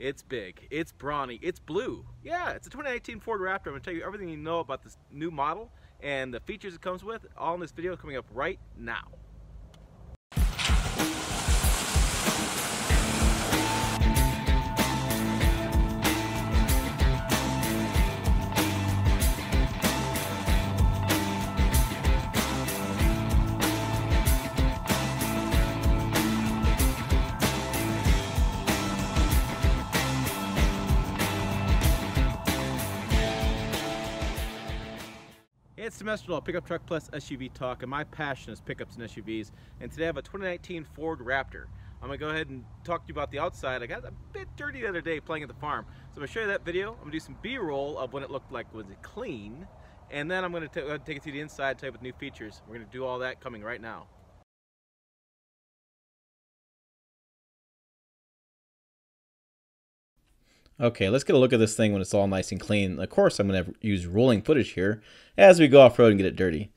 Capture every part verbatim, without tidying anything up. It's big, it's brawny, it's blue. Yeah, it's a twenty nineteen Ford Raptor. I'm gonna tell you everything you know about this new model and the features it comes with, all in this video coming up right now. It's Dimensional Pickup Truck Plus S U V Talk, and my passion is pickups and S U Vs, and today I have a twenty nineteen Ford Raptor. I'm going to go ahead and talk to you about the outside. I got a bit dirty the other day playing at the farm, so I'm going to show you that video. I'm going to do some B-roll of what it looked like when it clean, and then I'm going to take it through the inside, tell you about new features. We're going to do all that coming right now. Okay, let's get a look at this thing when it's all nice and clean. Of course, I'm going to use rolling footage here as we go off-road and get it dirty.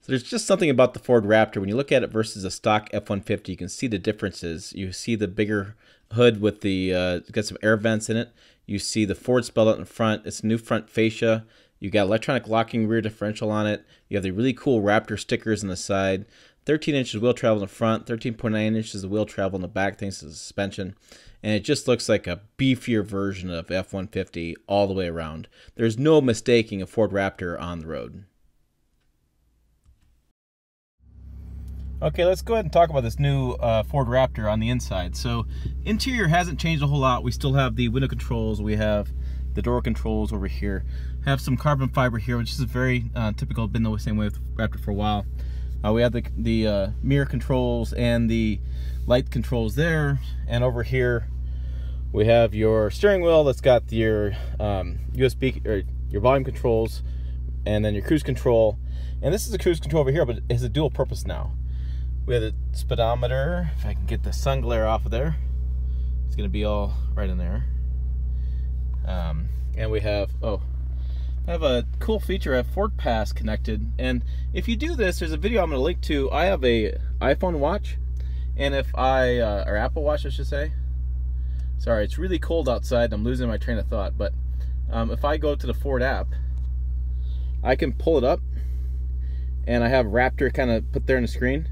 So there's just something about the Ford Raptor. When you look at it versus a stock F one fifty, you can see the differences. You see the bigger hood with the, uh, it's got some air vents in it. You see the Ford spelled out in front. It's new front fascia. You got electronic locking rear differential on it. You have the really cool Raptor stickers on the side. thirteen inches wheel travel in the front, thirteen point nine inches of wheel travel in the back thanks to the suspension. And it just looks like a beefier version of F one fifty all the way around. There's no mistaking a Ford Raptor on the road. Okay, let's go ahead and talk about this new uh, Ford Raptor on the inside. So interior hasn't changed a whole lot. We still have the window controls, we have the door controls over here. Have some carbon fiber here, which is very uh, typical, been the same way with Raptor for a while. Uh, we have the, the uh, mirror controls and the light controls there, and over here we have your steering wheel that's got your um, U S B or your volume controls, and then your cruise control. And this is a cruise control over here, but it's a dual purpose now. We have the speedometer. If I can get the sun glare off of there, it's going to be all right in there. Um, and we have oh. I have a cool feature. I have Ford Pass connected, and if you do this, there's a video I'm going to link to. I have a iPhone watch, and if I uh, or Apple Watch, I should say. Sorry, it's really cold outside, and I'm losing my train of thought. But um, if I go to the Ford app, I can pull it up, and I have Raptor kind of put there on the screen.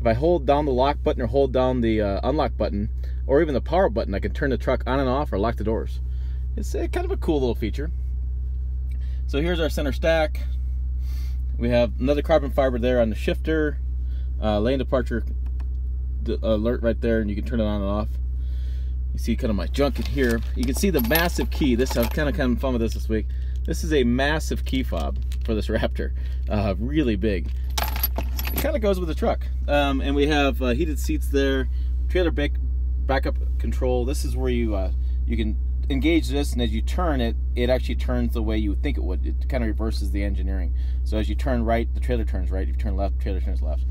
If I hold down the lock button or hold down the uh, unlock button, or even the power button, I can turn the truck on and off or lock the doors. It's uh, kind of a cool little feature. So here's our center stack. We have another carbon fiber there on the shifter, uh, lane departure alert right there, and you can turn it on and off. You see kind of my junk in here. You can see the massive key. This I've kind of kind of fun with this this week. This is a massive key fob for this Raptor, uh, really big. It kind of goes with the truck. Um, and we have uh, heated seats there, trailer back backup control. This is where you uh, you can engage this, and as you turn it, it actually turns the way you would think it would. It kind of reverses the engineering. So as you turn right, the trailer turns right. If you turn left, the trailer turns left.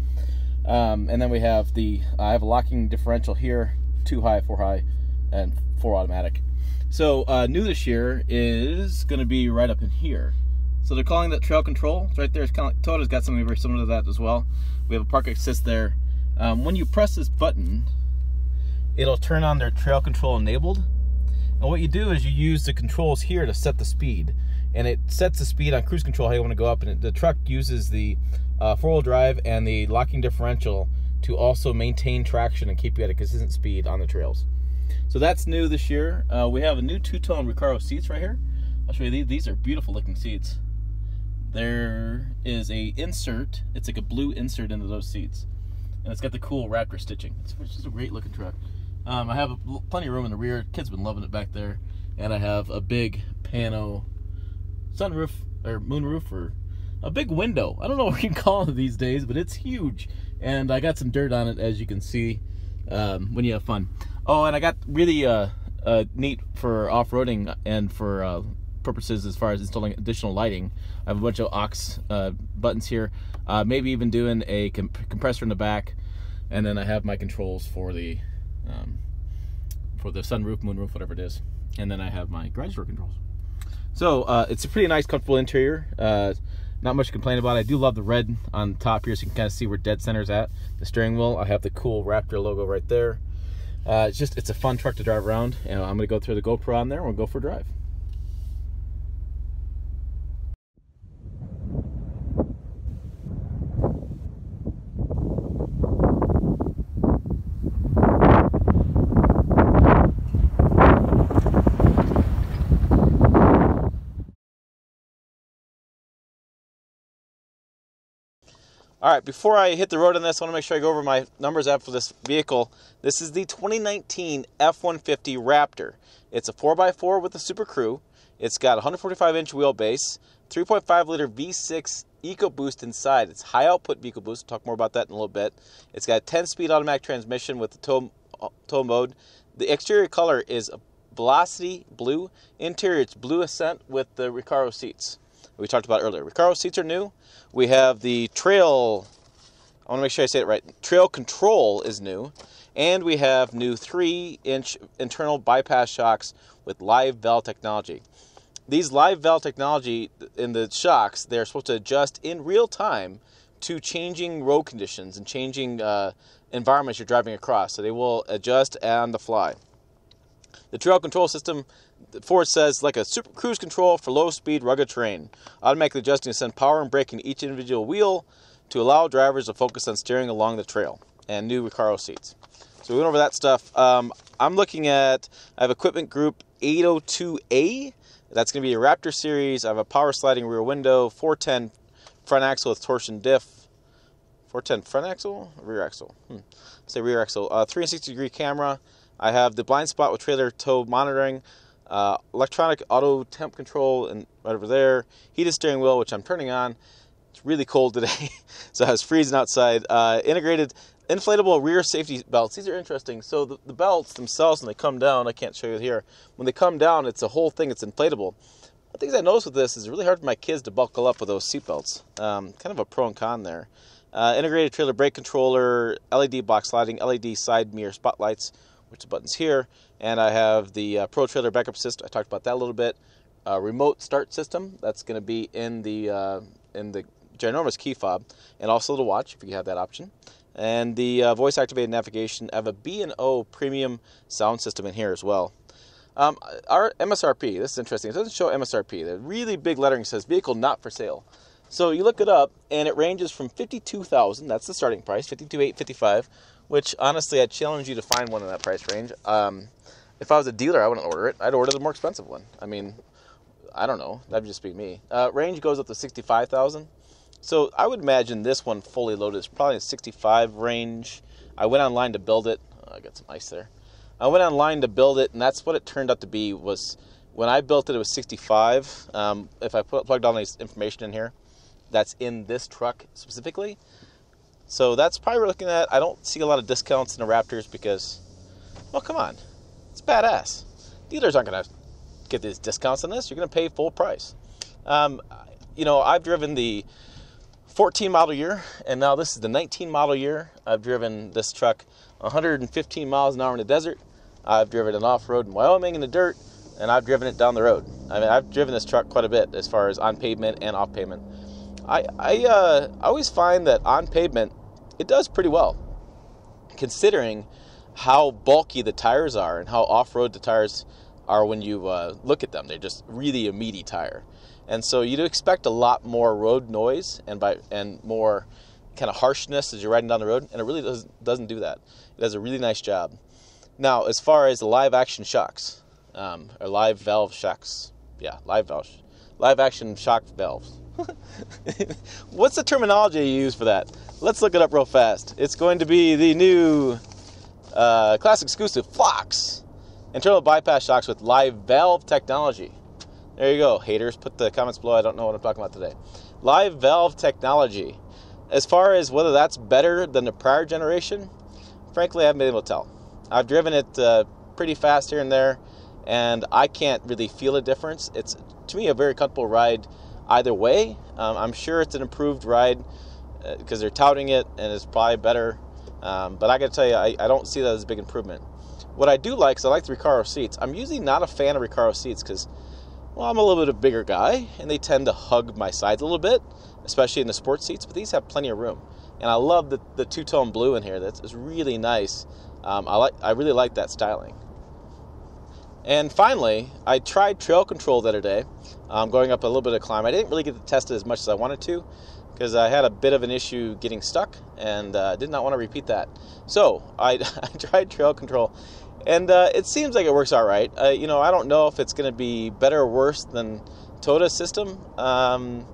Um, and then we have the, uh, I have a locking differential here, two high, four high, and four automatic. So uh, new this year is going to be right up in here. So they're calling that Trail Control. It's right there. It's kind of like, Toyota's got something very similar to that as well. We have a park assist there. Um, when you press this button, it'll turn on their Trail Control enabled. And what you do is you use the controls here to set the speed, and it sets the speed on cruise control how you want to go up, and it, the truck uses the uh, four-wheel drive and the locking differential to also maintain traction and keep you at a consistent speed on the trails. So that's new this year. Uh, we have a new two-tone Recaro seats right here. I'll show you these. These are beautiful looking seats. There is a insert. It's like a blue insert into those seats, and it's got the cool Raptor stitching. It's, it's just a great looking truck. Um, I have a, plenty of room in the rear. Kids have been loving it back there, and I have a big pano sunroof or moonroof or a big window. I don't know what you call it these days, but it's huge, and I got some dirt on it, as you can see um, when you have fun. Oh, and I got really uh, uh, neat for off-roading and for uh, purposes as far as installing additional lighting. I have a bunch of aux uh, buttons here, uh, maybe even doing a comp compressor in the back, and then I have my controls for the. Um, for the sunroof, moonroof, whatever it is, and then I have my garage door controls. So uh, it's a pretty nice, comfortable interior. Uh, not much to complain about. I do love the red on top here, so you can kind of see where dead center's at. The steering wheel, I have the cool Raptor logo right there. Uh, it's just, it's a fun truck to drive around, and I'm gonna go throw the GoPro on there and we'll go for a drive. All right, before I hit the road on this, I want to make sure I go over my numbers out for this vehicle. This is the twenty nineteen F one fifty Raptor. It's a four by four with a Super Crew. It's got one forty-five inch wheelbase, three point five liter V six EcoBoost inside. It's high output EcoBoost. We'll talk more about that in a little bit. It's got a ten speed automatic transmission with the tow, tow mode. The exterior color is Velocity Blue. Interior, it's Blue Ascent with the Recaro seats we talked about earlier. Recaro seats are new. We have the Trail, I want to make sure I say it right, Trail Control is new. And we have new three inch internal bypass shocks with live valve technology. These live valve technology in the shocks, they're supposed to adjust in real time to changing road conditions and changing uh, environments you're driving across. So they will adjust on the fly. The Trail Control system, Ford says, like a super cruise control for low-speed, rugged terrain, automatically adjusting to send power and braking to each individual wheel to allow drivers to focus on steering along the trail, and new Recaro seats. So we went over that stuff. Um, I'm looking at, I have equipment group eight oh two A. That's going to be a Raptor series. I have a power sliding rear window, four ten front axle with torsion diff. four ten front axle? Rear axle. Hmm. Say rear axle. Uh, three sixty degree camera. I have the blind spot with trailer tow monitoring, uh, electronic auto temp control, and right over there, heated steering wheel, which I'm turning on. It's really cold today, so I was freezing outside. Uh, integrated inflatable rear safety belts. These are interesting. So the, the belts themselves, when they come down, I can't show you here. When they come down, it's a whole thing. It's inflatable. The things I noticed with this is it's really hard for my kids to buckle up with those seat belts. Um, kind of a pro and con there. Uh, integrated trailer brake controller, L E D box lighting, L E D side mirror spotlights, which the button's here, and I have the uh, Pro Trailer Backup System. I talked about that a little bit. Uh, remote start system, that's going to be in the uh, in the ginormous key fob, and also the watch if you have that option. And the uh, voice activated navigation. I have a B and O premium sound system in here as well. Um, our M S R P, this is interesting. It doesn't show M S R P. The really big lettering says vehicle not for sale. So you look it up, and it ranges from fifty-two thousand dollars, that's the starting price, fifty-two thousand eight hundred fifty-five dollars, which honestly I challenge you to find one in that price range. Um, if I was a dealer, I wouldn't order it. I'd order the more expensive one. I mean, I don't know. That'd just be me. Uh, range goes up to sixty-five thousand dollars. So I would imagine this one fully loaded is probably in sixty-five range. I went online to build it. Oh, I got some ice there. I went online to build it, and that's what it turned out to be. Was when I built it, it was sixty-five. Um, if I put, plugged all this information in here, that's in this truck specifically. So that's probably what we're looking at. I don't see a lot of discounts in the Raptors because, well, come on, it's badass. Dealers aren't gonna get these discounts on this. You're gonna pay full price. Um, you know, I've driven the fourteen model year, and now this is the nineteen model year. I've driven this truck one hundred fifteen miles an hour in the desert. I've driven it off-road in Wyoming in the dirt, and I've driven it down the road. I mean, I've driven this truck quite a bit as far as on pavement and off pavement. I, I, uh, I always find that on pavement, it does pretty well, considering how bulky the tires are and how off-road the tires are when you uh, look at them. They're just really a meaty tire. And so you'd expect a lot more road noise and, by, and more kind of harshness as you're riding down the road, and it really does, doesn't do that. It does a really nice job. Now, as far as the live-action shocks, um, or live valve shocks, yeah, live valve, live-action shock valves. What's the terminology you use for that? Let's look it up real fast. It's going to be the new uh, classic exclusive Fox internal bypass shocks with live valve technology. There you go, haters. Put the comments below. I don't know what I'm talking about today. Live valve technology. As far as whether that's better than the prior generation, frankly, I haven't been able to tell. I've driven it uh, pretty fast here and there, and I can't really feel a difference. It's, to me, a very comfortable ride. Either way, um, I'm sure it's an improved ride because uh, they're touting it and it's probably better. Um, but I got to tell you, I, I don't see that as a big improvement. What I do like is I like the Recaro seats. I'm usually not a fan of Recaro seats because, well, I'm a little bit of a bigger guy and they tend to hug my sides a little bit, especially in the sports seats. But these have plenty of room. And I love the, the two-tone blue in here. That's it's really nice. Um, I like I really like that styling. And finally, I tried Trail Control the other day, um, going up a little bit of climb. I didn't really get to test it as much as I wanted to because I had a bit of an issue getting stuck, and I uh, did not want to repeat that. So I, I tried Trail Control, and uh, it seems like it works all right. Uh, you know, I don't know if it's going to be better or worse than Toyota's system. Um,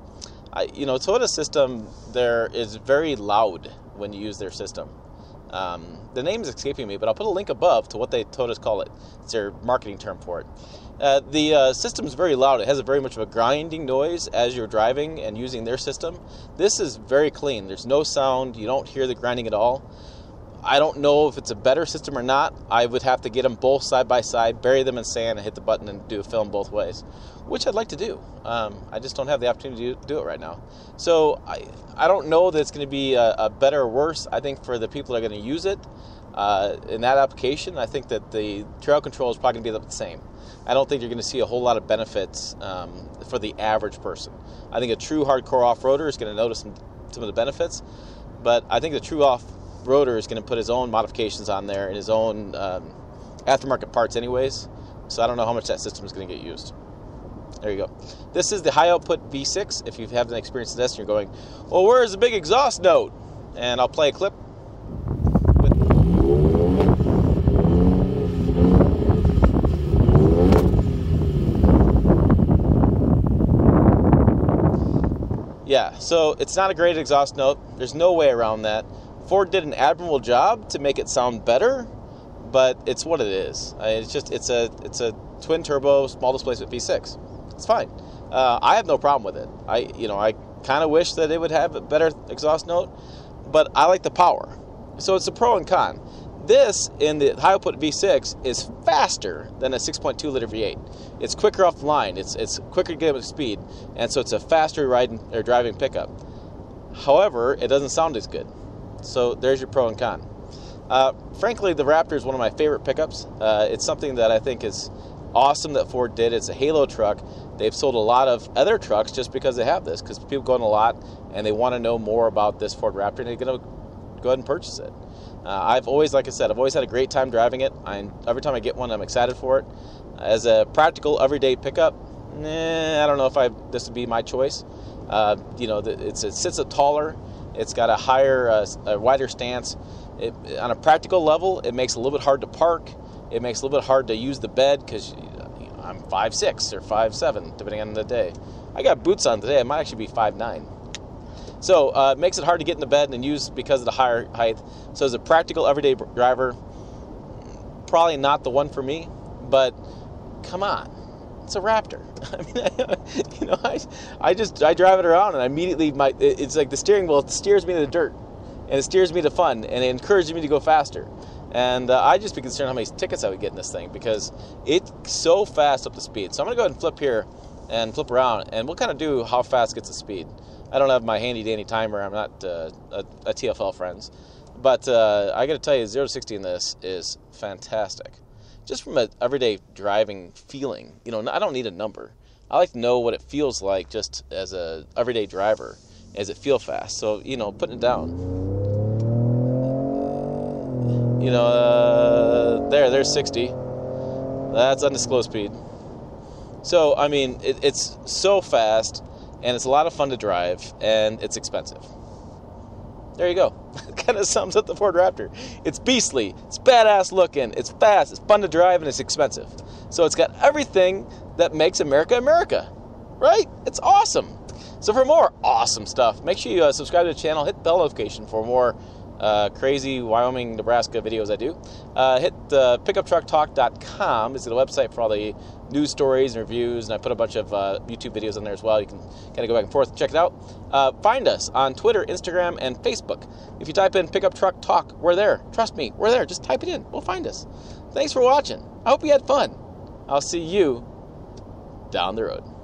I, you know, Toyota's system there is very loud when you use their system. Um, the name is escaping me, but I'll put a link above to what they told us call it. It's their marketing term for it. Uh, the uh, system's very loud. It has a very much of a grinding noise as you're driving and using their system. This is very clean. There's no sound. You don't hear the grinding at all. I don't know if it's a better system or not. I would have to get them both side by side, bury them in sand, and hit the button and do a film both ways, which I'd like to do. Um, I just don't have the opportunity to do it right now. So I, I don't know that it's going to be a, a better or worse. I think for the people that are going to use it uh, in that application, I think that the Trail Control is probably going to be the same. I don't think you're going to see a whole lot of benefits um, for the average person. I think a true hardcore off-roader is going to notice some, some of the benefits, but I think the true off roader is going to put his own modifications on there and his own um, aftermarket parts anyways, so I don't know how much that system is going to get used. There you go. This is the high output V six. If you haven't experienced this and you're going, well, where is the big exhaust note? And I'll play a clip. Yeah, so it's not a great exhaust note. There's no way around that. Ford did an admirable job to make it sound better, but it's what it is. It's just it's a it's a twin turbo small displacement V six. It's fine. Uh, I have no problem with it. I you know I kind of wish that it would have a better exhaust note, but I like the power. So it's a pro and con. This in the high output V six is faster than a six point two liter V eight. It's quicker off the line. It's it's quicker to get up to speed, and so it's a faster riding or driving pickup. However, it doesn't sound as good. So there's your pro and con. Uh, frankly, the Raptor is one of my favorite pickups. Uh, it's something that I think is awesome that Ford did. It's a halo truck. They've sold a lot of other trucks just because they have this, because people go on a lot and they want to know more about this Ford Raptor, and they're going to go ahead and purchase it. Uh, I've always, like I said, I've always had a great time driving it. I'm, every time I get one, I'm excited for it. As a practical, everyday pickup, nah, I don't know if I this would be my choice. Uh, you know, it's, it sits up taller. It's got a higher, uh, a wider stance. It, on a practical level, it makes it a little bit hard to park. It makes it a little bit hard to use the bed because you know, I'm five six or five seven, depending on the day. I got boots on today. I might actually be five nine. So uh, it makes it hard to get in the bed and use because of the higher height. So as a practical everyday driver, probably not the one for me, but come on. It's a Raptor. I mean, you know, I, I just, I drive it around and I immediately, my, it's like the steering wheel steers me to the dirt and it steers me to fun and it encourages me to go faster. And uh, I'd just be concerned how many tickets I would get in this thing because it's so fast up to speed. So I'm going to go ahead and flip here and flip around and we'll kind of do how fast gets the speed. I don't have my handy dandy timer. I'm not uh, a, a T F L friends, but uh, I got to tell you, zero to sixty in this is fantastic. Just from an everyday driving feeling, you know, I don't need a number. I like to know what it feels like just as a everyday driver. Does it feel fast? So, you know, putting it down. You know, uh, there, there's sixty. That's undisclosed speed. So, I mean, it, it's so fast, and it's a lot of fun to drive, and it's expensive. There you go. It kind of sums up the Ford Raptor. It's beastly. It's badass looking. It's fast. It's fun to drive, and it's expensive. So it's got everything that makes America America, right? It's awesome. So for more awesome stuff, make sure you uh, subscribe to the channel. Hit the bell notification for more uh, crazy Wyoming, Nebraska videos I do. Uh, hit uh, pickup truck talk dot com. It's the website for all the news stories and reviews, and I put a bunch of uh, YouTube videos on there as well. You can kind of go back and forth and check it out. Uh, find us on Twitter, Instagram, and Facebook. If you type in Pickup Truck Talk, we're there. Trust me, we're there. Just type it in. We'll find us. Thanks for watching. I hope you had fun. I'll see you down the road.